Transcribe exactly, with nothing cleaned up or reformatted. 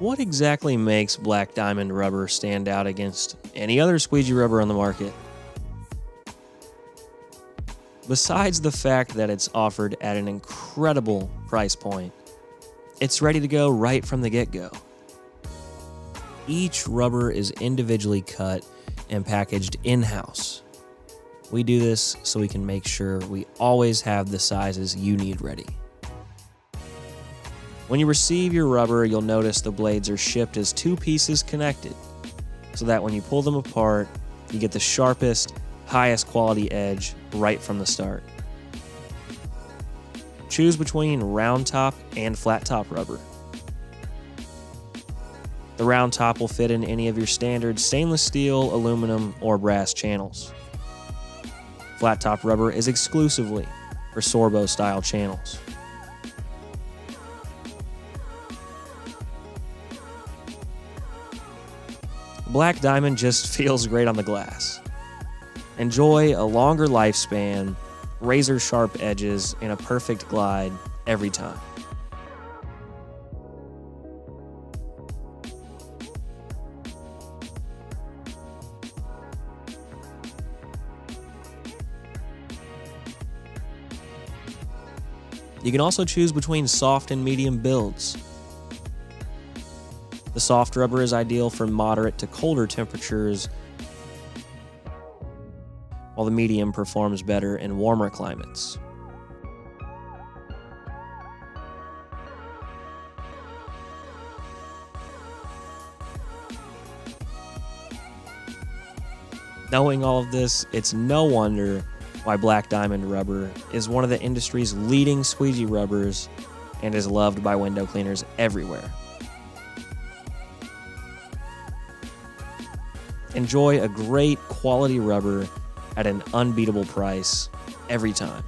What exactly makes Black Diamond rubber stand out against any other squeegee rubber on the market? Besides the fact that it's offered at an incredible price point, it's ready to go right from the get-go. Each rubber is individually cut and packaged in-house. We do this so we can make sure we always have the sizes you need ready. When you receive your rubber, you'll notice the blades are shipped as two pieces connected, so that when you pull them apart, you get the sharpest, highest quality edge right from the start. Choose between round top and flat top rubber. The round top will fit in any of your standard stainless steel, aluminum, or brass channels. Flat top rubber is exclusively for Sorbo style channels. Black Diamond just feels great on the glass. Enjoy a longer lifespan, razor sharp edges, and a perfect glide every time. You can also choose between soft and medium builds. The soft rubber is ideal for moderate to colder temperatures, while the medium performs better in warmer climates. Knowing all of this, it's no wonder why Black Diamond rubber is one of the industry's leading squeegee rubbers and is loved by window cleaners everywhere. Enjoy a great quality rubber at an unbeatable price every time.